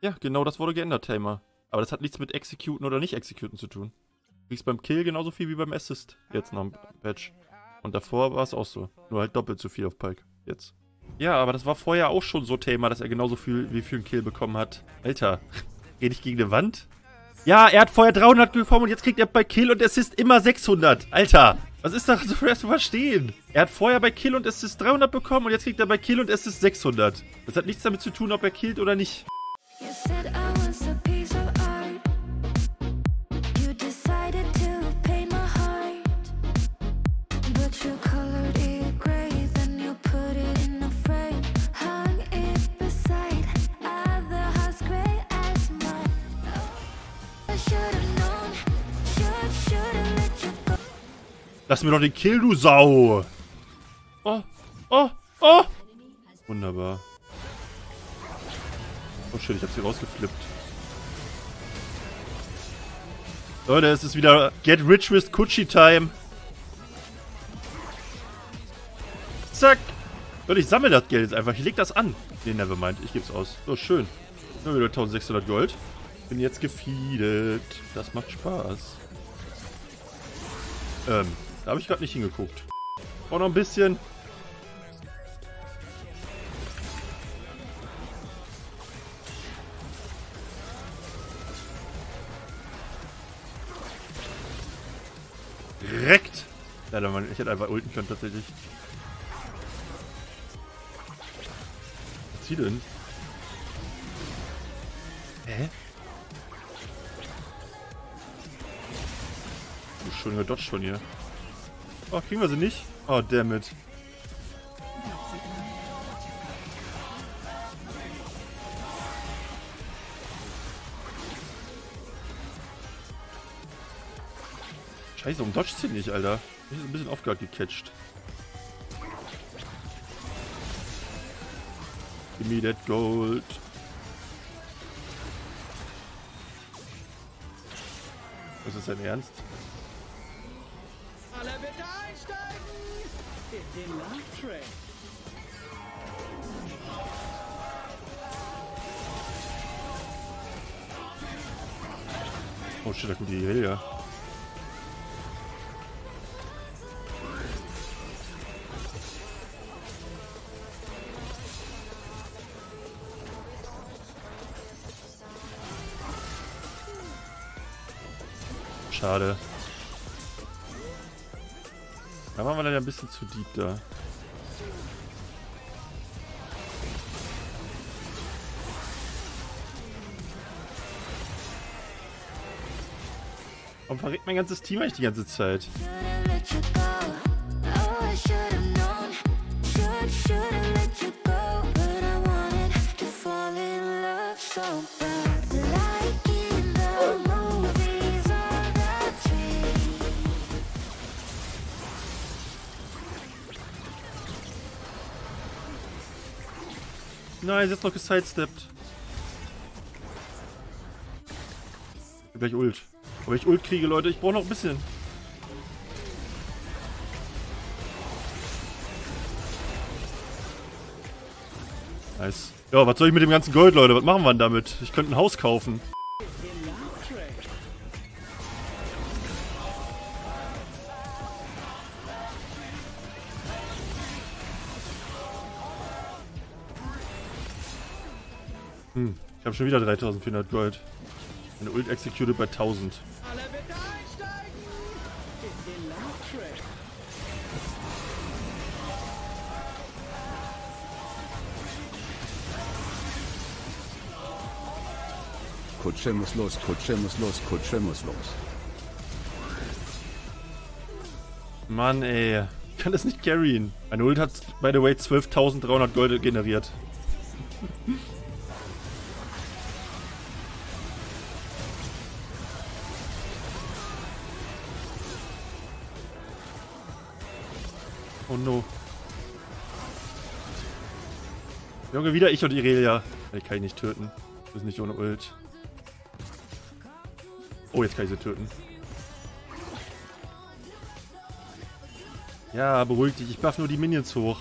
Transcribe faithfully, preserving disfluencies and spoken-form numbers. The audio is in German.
Ja, genau das wurde geändert, Tamer. Aber das hat nichts mit Executen oder nicht Executen zu tun. Du kriegst beim Kill genauso viel wie beim Assist, jetzt nach dem Patch. Und davor war es auch so. Nur halt doppelt so viel auf Pyke, jetzt. Ja, aber das war vorher auch schon so Tamer, dass er genauso viel wie für einen Kill bekommen hat. Alter, geh nicht gegen eine Wand? Ja, er hat vorher dreihundert bekommen und jetzt kriegt er bei Kill und Assist immer sechshundert. Alter, was ist da so schwer zu verstehen? Er hat vorher bei Kill und Assist dreihundert bekommen und jetzt kriegt er bei Kill und Assist sechshundert. Das hat nichts damit zu tun, ob er killt oder nicht. Lass mir doch den Kill, du Sau! Oh, oh, oh! Wunderbar. Oh shit, ich hab sie rausgeflippt. Leute, es ist wieder Get Rich with Kutschi Time. Zack! Leute, ich sammle das Geld jetzt einfach. Ich leg das an. Ne, nevermind. Ich geb's aus. So, schön. Nur wieder tausendsechshundert Gold. Bin jetzt gefeedet. Das macht Spaß. Ähm. Da habe ich gerade nicht hingeguckt. Brauche noch ein bisschen. Direkt. Leider, man, ich hätte einfach ulten können tatsächlich. Was zieh denn? Hä? Du schon gedodged schon hier. Oh, kriegen wir sie nicht? Oh, dammit. Scheiße, um dodgt sie nicht, Alter. Ich bin ein bisschen aufgeregt gecatcht. Give me that gold. Ist das dein Ernst? Oh shit, da kommt die Irelia. Schade. Da waren wir leider ein bisschen zu deep da. Warum verrät mein ganzes Team eigentlich die ganze Zeit? Nein, sie ist noch gesidesteppt. Ich hab gleich Ult. Aber ich Ult kriege, Leute. Ich brauche noch ein bisschen. Nice. Ja, was soll ich mit dem ganzen Gold, Leute? Was machen wir denn damit? Ich könnte ein Haus kaufen. Hm, ich habe schon wieder dreitausendvierhundert Gold. Eine Ult executed bei tausend. Kutcher muss los, Kutcher muss los, Kutcher muss los. Mann ey, ich kann das nicht carryen. Meine Ult hat, by the way, zwölftausenddreihundert Gold generiert. Oh no. Junge, wieder ich und Irelia. Ich kann ihn nicht töten. Das ist nicht ohne Ult. Oh, jetzt kann ich sie töten. Ja, beruhig dich. Ich buff nur die Minions hoch.